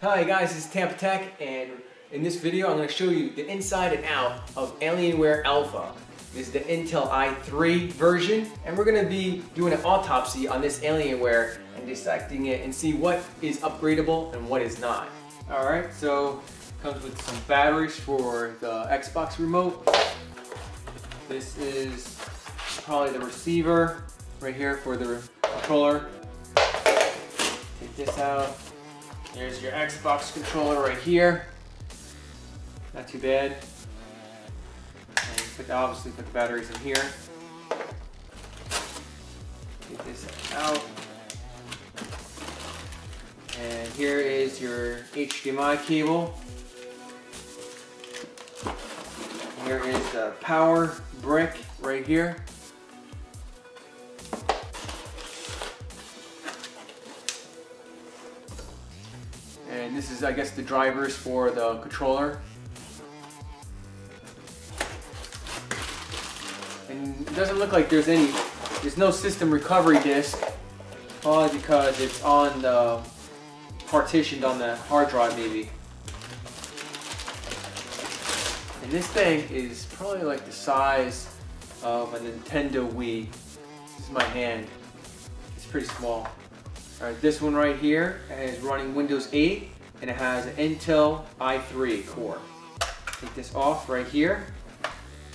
Hi guys, it's Tampa Tech, and in this video I'm going to show you the inside and out of Alienware Alpha. This is the Intel i3 version, and we're going to be doing an autopsy on this Alienware and dissecting it and see what is upgradable and what is not. Alright, so it comes with some batteries for the Xbox remote. This is probably the receiver right here for the controller. Take this out. There's your Xbox controller right here. Not too bad. And obviously put the batteries in here. Get this out. And here is your HDMI cable. Here is the power brick right here. And this is, I guess, the drivers for the controller. And it doesn't look like there's no system recovery disk, probably because it's on the partitioned on the hard drive maybe. And this thing is probably like the size of a Nintendo Wii. This is my hand. It's pretty small. Alright, this one right here is running Windows 8. And it has an Intel i3 core. Take this off right here.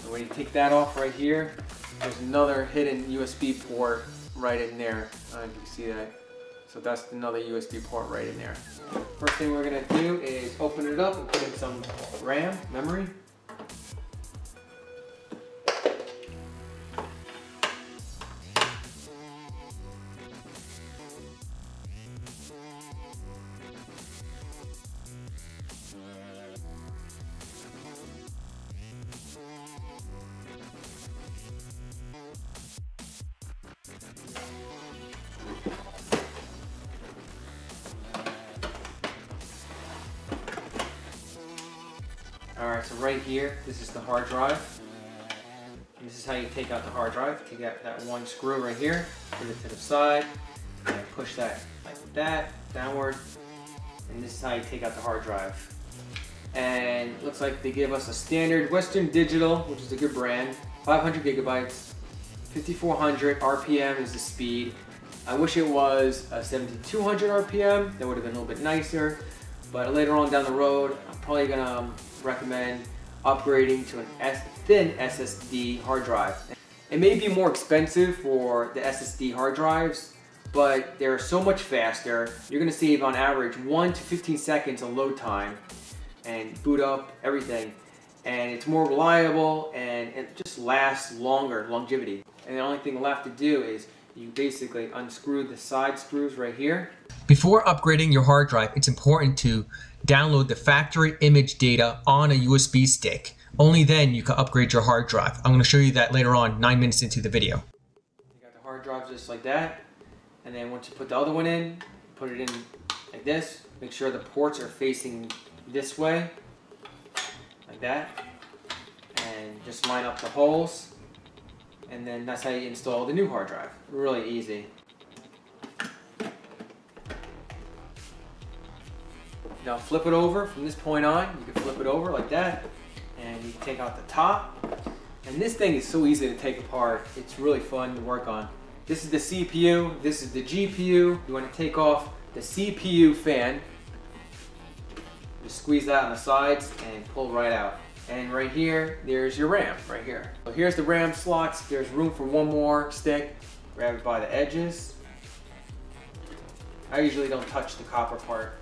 And when you take that off right here, there's another hidden USB port right in there. I don't know if you can see that. So that's another USB port right in there. First thing we're going to do is open it up and put in some RAM, memory. Alright, so right here, this is the hard drive. And this is how you take out the hard drive. Take out that one screw right here, put it to the side, and push that like that, downward. And this is how you take out the hard drive. And it looks like they give us a standard Western Digital, which is a good brand, 500 gigabytes, 5400 RPM is the speed. I wish it was a 7200 RPM, that would have been a little bit nicer. But later on down the road, I'm probably going to recommend upgrading to a thin SSD hard drive. It may be more expensive for the SSD hard drives, but they're so much faster. You're going to save on average 1 to 15 seconds of load time and boot up everything. And it's more reliable and it just lasts longer, longevity. And the only thing left to do is you basically unscrew the side screws right here. Before upgrading your hard drive, it's important to download the factory image data on a USB stick. Only then you can upgrade your hard drive. I'm going to show you that later on, 9 minutes into the video. You got the hard drive just like that, and then once you put the other one in, put it in like this. Make sure the ports are facing this way, like that, and just line up the holes. And then that's how you install the new hard drive. Really easy. Now flip it over from this point on. You can flip it over like that, and you can take out the top. And this thing is so easy to take apart. It's really fun to work on. This is the CPU. This is the GPU. You want to take off the CPU fan. Just squeeze that on the sides and pull right out. And right here, there's your RAM right here. So here's the RAM slots. There's room for one more stick. Grab it by the edges. I usually don't touch the copper part.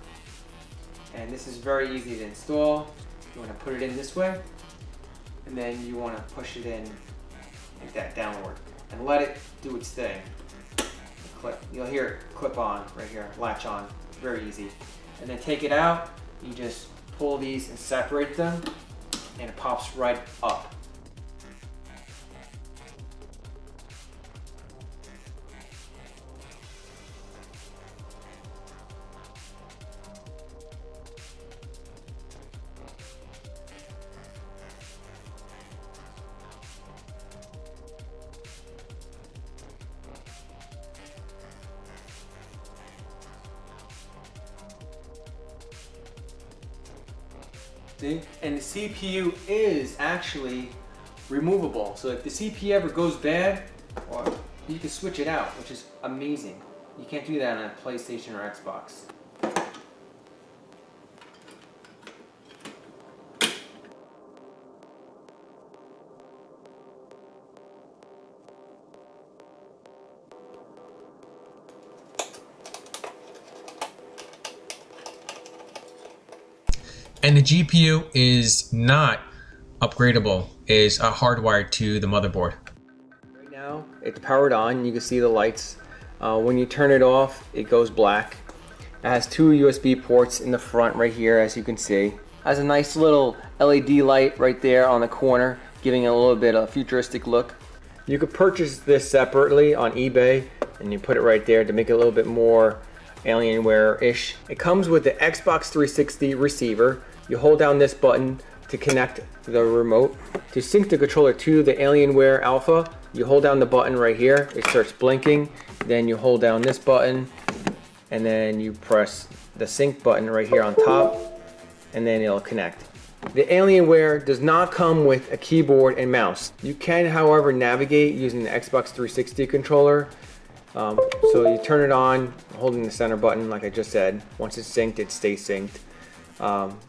And this is very easy to install. You want to put it in this way, and then you want to push it in like that, downward, and let it do its thing. You'll hear it clip on right here, latch on, very easy. And then take it out, you just pull these and separate them, and it pops right up. See? And the CPU is actually removable. So if the CPU ever goes bad, you can switch it out, which is amazing. You can't do that on a PlayStation or Xbox. And the GPU is not upgradable, is hardwired to the motherboard. Right now, it's powered on, you can see the lights. When you turn it off, it goes black. It has two USB ports in the front right here, as you can see. It has a nice little LED light right there on the corner, giving it a little bit of a futuristic look. You could purchase this separately on eBay, and you put it right there to make it a little bit more Alienware-ish. It comes with the Xbox 360 receiver. You hold down this button to connect the remote. To sync the controller to the Alienware Alpha, you hold down the button right here. It starts blinking. Then you hold down this button, and then you press the sync button right here on top, and then it'll connect. The Alienware does not come with a keyboard and mouse. You can, however, navigate using the Xbox 360 controller. So you turn it on, holding the center button like I just said. Once it's synced, it stays synced.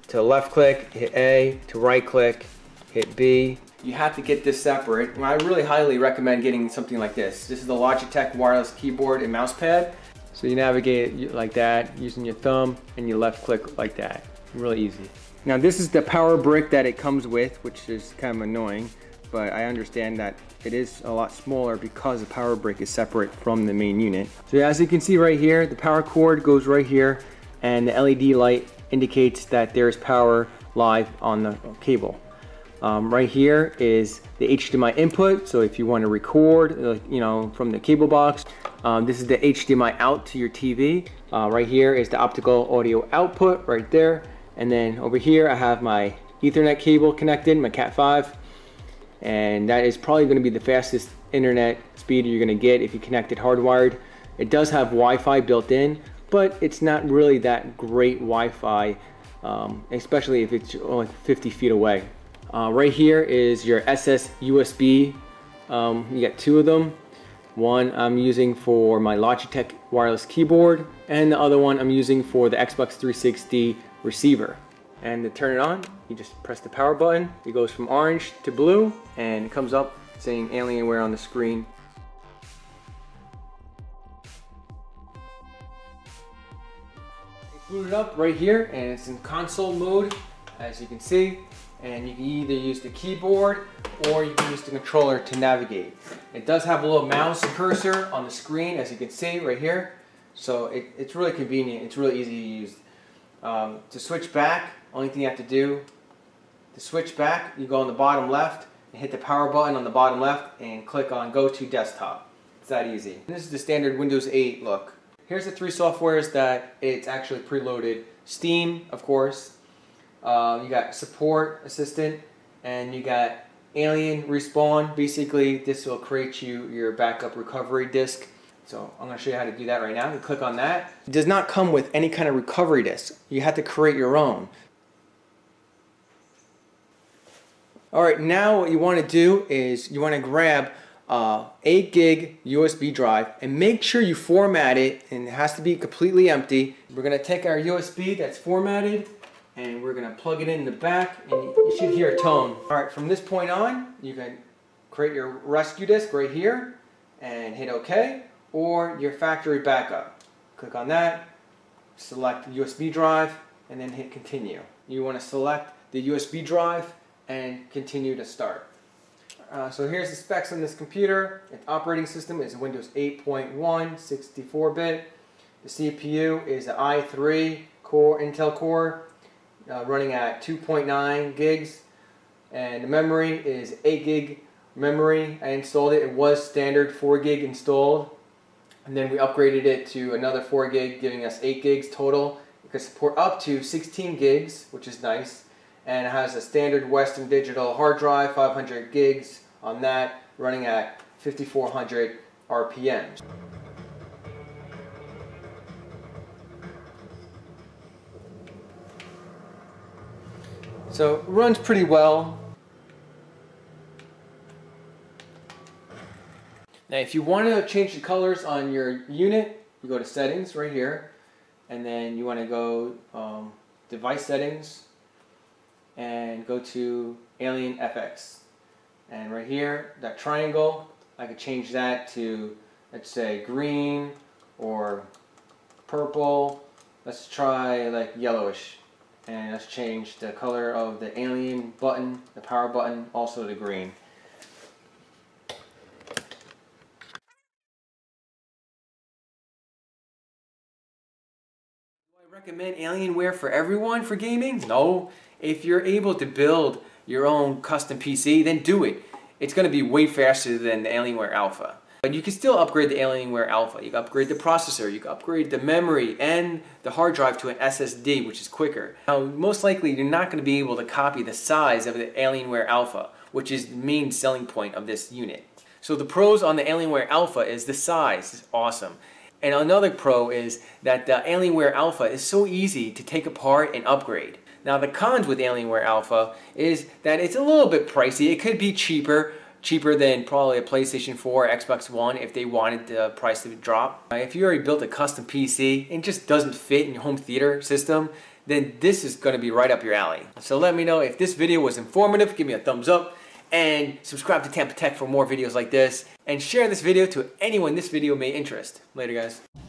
To left click, hit A. To right click, hit B. You have to get this separate. I really highly recommend getting something like this. This is the Logitech wireless keyboard and mouse pad. So you navigate it like that, using your thumb, and you left click like that. Really easy. Now this is the power brick that it comes with, which is kind of annoying. But I understand that it is a lot smaller because the power brick is separate from the main unit. So as you can see right here, the power cord goes right here, and the LED light indicates that there's power live on the cable. Right here is the HDMI input, so if you want to record, you know, from the cable box. This is the HDMI out to your TV. Right here is the optical audio output right there. And then over here I have my Ethernet cable connected, my Cat5. And that is probably going to be the fastest internet speed you're going to get if you connect it hardwired. It does have Wi-Fi built in, but it's not really that great Wi-Fi, especially if it's only 50 feet away. Right here is your USB. You got two of them. One I'm using for my Logitech wireless keyboard, and the other one I'm using for the Xbox 360 receiver. And to turn it on, you just press the power button. It goes from orange to blue, and it comes up saying Alienware on the screen. It's booted up right here, and it's in console mode, as you can see. And you can either use the keyboard or you can use the controller to navigate. It does have a little mouse cursor on the screen, as you can see right here. So it's really convenient. It's really easy to use. To switch back, only thing you have to do to switch back, you go on the bottom left and hit the power button on the bottom left and click on Go to Desktop. It's that easy. And this is the standard Windows 8 look. Here's the three softwares that it's actually preloaded. Steam, of course, you got Support Assistant, and you got Alien Respawn. Basically, this will create you your backup recovery disk. So I'm going to show you how to do that right now. You click on that. It does not come with any kind of recovery disk. You have to create your own. Alright, now what you want to do is you want to grab 8 gig USB drive and make sure you format it, and it has to be completely empty. We're going to take our USB that's formatted and we're going to plug it in the back, and you should hear a tone. Alright, from this point on, you can create your rescue disk right here and hit OK. Or your factory backup. Click on that, select USB drive, and then hit continue. You want to select the USB drive and continue to start. So here's the specs on this computer. Its operating system is Windows 8.1, 64-bit. The CPU is an i3 core, Intel core, running at 2.9 gigs. And the memory is 8 gig memory. I installed it. It was standard 4 gig installed. And then we upgraded it to another 4 gig, giving us 8 gigs total. It can support up to 16 gigs, which is nice. And it has a standard Western Digital hard drive, 500 gigs on that, running at 5400 RPMs. So it runs pretty well. Now if you want to change the colors on your unit, you go to settings right here, and then you want to go device settings and go to Alien FX, and right here that triangle, I could change that to, let's say, green or purple. Let's try like yellowish, and let's change the color of the Alien button, the power button, also to green. Do I recommend Alienware for everyone for gaming? No. If you're able to build your own custom PC, then do it. It's going to be way faster than the Alienware Alpha. But you can still upgrade the Alienware Alpha. You can upgrade the processor, you can upgrade the memory and the hard drive to an SSD, which is quicker. Now, most likely you're not going to be able to copy the size of the Alienware Alpha, which is the main selling point of this unit. So the pros on the Alienware Alpha is the size is awesome. And another pro is that the Alienware Alpha is so easy to take apart and upgrade. Now the cons with Alienware Alpha is that it's a little bit pricey. It could be cheaper than probably a PlayStation 4 or Xbox One if they wanted the price to drop. If you already built a custom PC and it just doesn't fit in your home theater system, then this is going to be right up your alley. So let me know if this video was informative. Give me a thumbs up and subscribe to Tampa Tech for more videos like this, and share this video to anyone this video may interest. Later guys.